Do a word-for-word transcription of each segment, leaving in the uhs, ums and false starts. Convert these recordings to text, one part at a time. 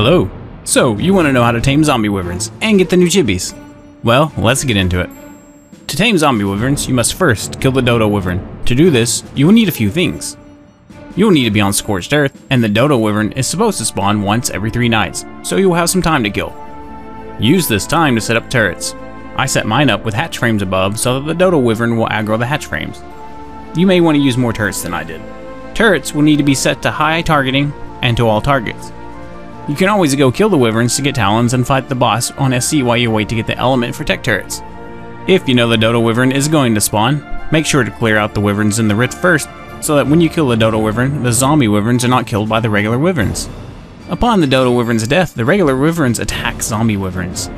Hello. So, you want to know how to tame zombie wyverns and get the new chibis? Well, let's get into it. To tame zombie wyverns, you must first kill the dodo wyvern. To do this, you will need a few things. You will need to be on scorched earth, and the dodo wyvern is supposed to spawn once every three nights, so you will have some time to kill. Use this time to set up turrets. I set mine up with hatch frames above so that the dodo wyvern will aggro the hatch frames. You may want to use more turrets than I did. Turrets will need to be set to high targeting and to all targets. You can always go kill the wyverns to get talons and fight the boss on S C while you wait to get the element for tech turrets. If you know the dodo wyvern is going to spawn, make sure to clear out the wyverns in the rift first so that when you kill the dodo wyvern, the zombie wyverns are not killed by the regular wyverns. Upon the dodo wyvern's death, the regular wyverns attack zombie wyverns.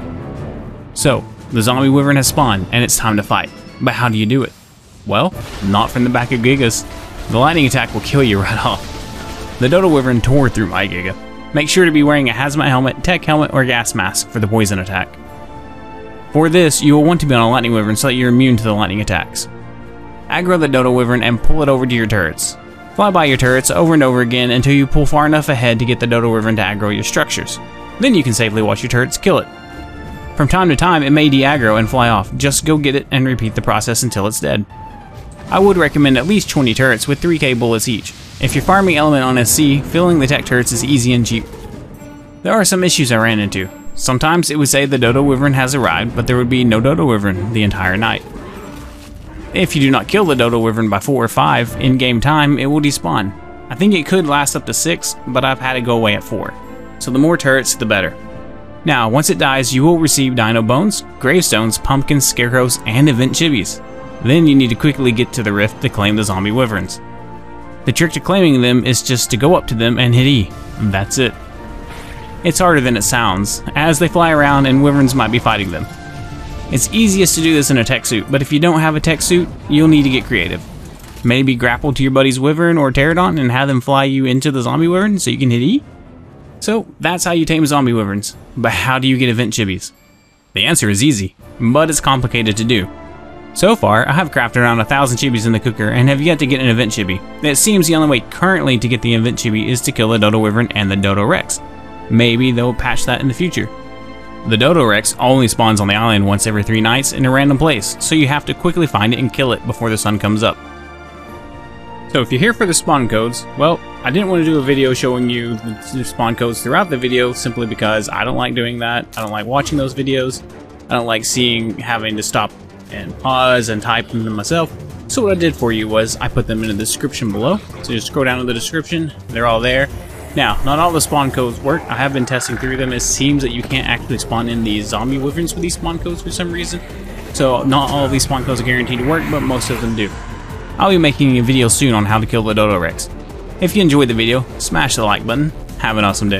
So, the zombie wyvern has spawned and it's time to fight, but how do you do it? Well, not from the back of Gigas. The lightning attack will kill you right off. The dodo wyvern tore through my Giga. Make sure to be wearing a hazmat helmet, tech helmet, or gas mask for the poison attack. For this, you will want to be on a lightning wyvern so that you're immune to the lightning attacks. Aggro the dodo wyvern and pull it over to your turrets. Fly by your turrets over and over again until you pull far enough ahead to get the dodo wyvern to aggro your structures. Then you can safely watch your turrets kill it. From time to time, it may de-aggro and fly off. Just go get it and repeat the process until it's dead. I would recommend at least twenty turrets with three K bullets each. If you're farming element on S C, filling the tech turrets is easy and cheap. There are some issues I ran into. Sometimes it would say the dodo wyvern has arrived, but there would be no dodo wyvern the entire night. If you do not kill the dodo wyvern by four or five in game time, it will despawn. I think it could last up to six, but I've had it go away at four. So the more turrets, the better. Now, once it dies, you will receive dino bones, gravestones, pumpkins, scarecrows, and event chibis. Then you need to quickly get to the rift to claim the zombie wyverns. The trick to claiming them is just to go up to them and hit E. That's it. It's harder than it sounds, as they fly around and wyverns might be fighting them. It's easiest to do this in a tech suit, but if you don't have a tech suit, you'll need to get creative. Maybe grapple to your buddy's wyvern or pterodon and have them fly you into the zombie wyvern so you can hit E? So that's how you tame zombie wyverns. But how do you get event chibis? The answer is easy, but it's complicated to do. So far, I have crafted around a thousand chibis in the cooker and have yet to get an event chibi. It seems the only way currently to get the event chibi is to kill the dodo wyvern and the dodo rex. Maybe they'll patch that in the future. The dodo rex only spawns on the island once every three nights in a random place, so you have to quickly find it and kill it before the sun comes up. So if you're here for the spawn codes, well, I didn't want to do a video showing you the spawn codes throughout the video simply because I don't like doing that. I don't like watching those videos. I don't like seeing having to stop and pause and type them to myself. So what I did for you was I put them in the description below. So just scroll down to the description, they're all there. Now, not all the spawn codes work. I have been testing through them. It seems that you can't actually spawn in the zombie wyverns with these spawn codes for some reason. So not all of these spawn codes are guaranteed to work, but most of them do. I'll be making a video soon on how to kill the dodo rex. If you enjoyed the video, smash the like button. Have an awesome day.